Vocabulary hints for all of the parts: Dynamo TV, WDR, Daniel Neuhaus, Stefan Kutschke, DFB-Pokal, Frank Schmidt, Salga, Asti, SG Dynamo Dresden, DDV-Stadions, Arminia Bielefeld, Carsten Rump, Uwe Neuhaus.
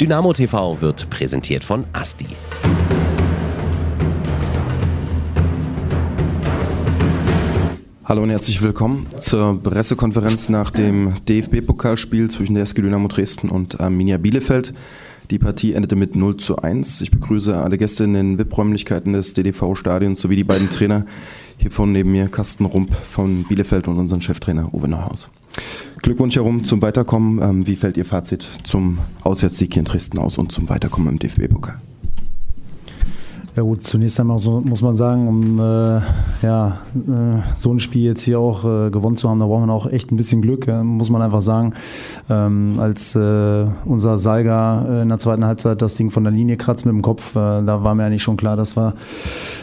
Dynamo TV wird präsentiert von Asti. Hallo und herzlich willkommen zur Pressekonferenz nach dem DFB-Pokalspiel zwischen der SG Dynamo Dresden und Arminia Bielefeld. Die Partie endete mit 0:1. Ich begrüße alle Gäste in den VIP-Räumlichkeiten des DDV-Stadions sowie die beiden Trainer. Hier vorne neben mir Carsten Rump von Bielefeld und unseren Cheftrainer Uwe Neuhaus. Glückwunsch herum zum Weiterkommen. Wie fällt Ihr Fazit zum Auswärtssieg hier in Dresden aus und zum Weiterkommen im DFB-Pokal? Ja gut, zunächst einmal muss man sagen, um so ein Spiel jetzt hier auch gewonnen zu haben, da braucht man auch echt ein bisschen Glück, muss man einfach sagen. Als unser Salga in der zweiten Halbzeit das Ding von der Linie kratzt mit dem Kopf, da war mir eigentlich schon klar, dass wir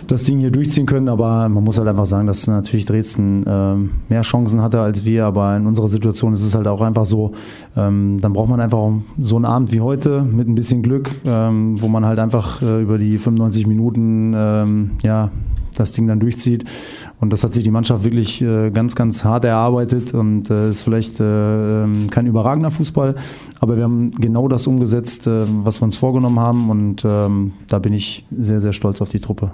das Ding hier durchziehen können. Aber man muss halt einfach sagen, dass natürlich Dresden mehr Chancen hatte als wir, aber in unserer Situation ist es halt auch einfach so, dann braucht man einfach so einen Abend wie heute mit ein bisschen Glück, wo man halt einfach über die 95 Minuten das Ding dann durchzieht, und das hat sich die Mannschaft wirklich ganz, ganz hart erarbeitet, und ist vielleicht kein überragender Fußball, aber wir haben genau das umgesetzt, was wir uns vorgenommen haben, und da bin ich sehr, sehr stolz auf die Truppe.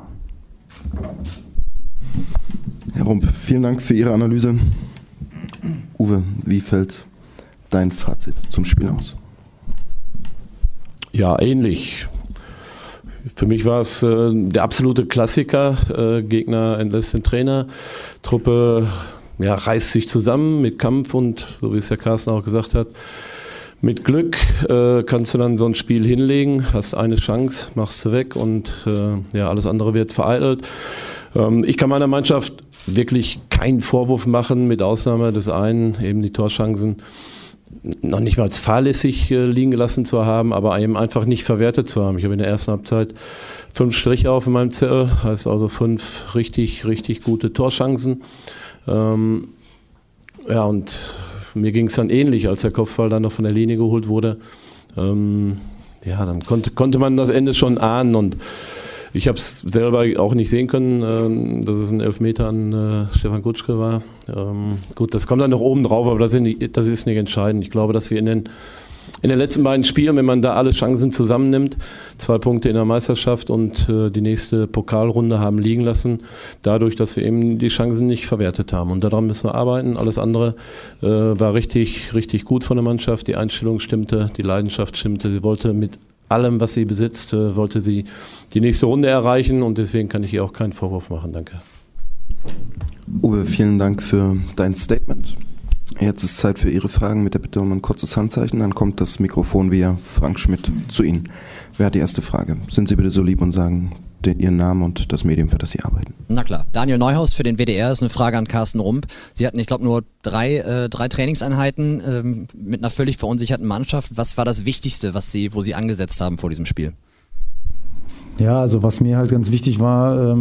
Herr Rump, vielen Dank für Ihre Analyse. Uwe, wie fällt dein Fazit zum Spiel aus? Ja, ähnlich. Für mich war es der absolute Klassiker. Gegner entlässt den Trainer, Truppe reißt sich zusammen mit Kampf und, so wie es der Carsten auch gesagt hat, mit Glück kannst du dann so ein Spiel hinlegen, hast eine Chance, machst sie weg, und alles andere wird vereitelt. Ich kann meiner Mannschaft wirklich keinen Vorwurf machen, mit Ausnahme des einen, eben die Torchancen noch nicht mal als fahrlässig liegen gelassen zu haben, aber eben einfach nicht verwertet zu haben. Ich habe in der ersten Halbzeit 5 Striche auf in meinem Zettel, heißt also 5 richtig, richtig gute Torchancen. Und mir ging es dann ähnlich, als der Kopfball dann noch von der Linie geholt wurde. Dann konnte man das Ende schon ahnen, und ich habe es selber auch nicht sehen können, dass es ein Elfmeter an Stefan Kutschke war. Gut, das kommt dann noch oben drauf, aber das ist nicht entscheidend. Ich glaube, dass wir in den letzten beiden Spielen, wenn man da alle Chancen zusammennimmt, 2 Punkte in der Meisterschaft und die nächste Pokalrunde haben liegen lassen, dadurch, dass wir eben die Chancen nicht verwertet haben. Und daran müssen wir arbeiten. Alles andere war richtig, richtig gut von der Mannschaft. Die Einstellung stimmte, die Leidenschaft stimmte. Sie wollte mit allem, was sie besitzt, wollte sie die nächste Runde erreichen, und deswegen kann ich ihr auch keinen Vorwurf machen. Danke. Uwe, vielen Dank für dein Statement. Jetzt ist Zeit für Ihre Fragen mit der Bitte um ein kurzes Handzeichen, dann kommt das Mikrofon via Frank Schmidt zu Ihnen. Wer hat die erste Frage? Sind Sie bitte so lieb und sagen Ihren Namen und das Medium, für das Sie arbeiten. Na klar. Daniel Neuhaus für den WDR, ist eine Frage an Carsten Rump. Sie hatten, ich glaube, nur drei Trainingseinheiten mit einer völlig verunsicherten Mannschaft. Was war das Wichtigste, wo Sie angesetzt haben vor diesem Spiel? Ja, also was mir halt ganz wichtig war,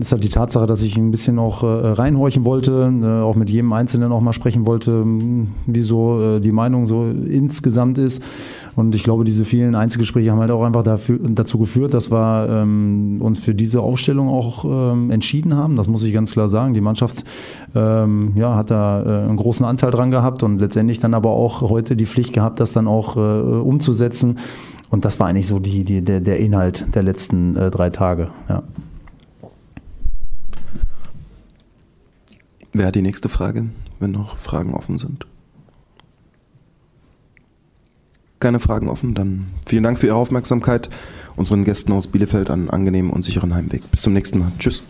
ist halt die Tatsache, dass ich ein bisschen auch reinhorchen wollte, auch mit jedem Einzelnen auch mal sprechen wollte, wie so die Meinung so insgesamt ist. Und ich glaube, diese vielen Einzelgespräche haben halt auch einfach dazu geführt, dass wir uns für diese Aufstellung auch entschieden haben. Das muss ich ganz klar sagen. Die Mannschaft hat da einen großen Anteil dran gehabt und letztendlich dann aber auch heute die Pflicht gehabt, das dann auch umzusetzen. Und das war eigentlich so der Inhalt der letzten 3 Tage. Ja. Wer hat die nächste Frage, wenn noch Fragen offen sind? Keine Fragen offen, dann vielen Dank für Ihre Aufmerksamkeit. Unseren Gästen aus Bielefeld einen angenehmen und sicheren Heimweg. Bis zum nächsten Mal. Tschüss.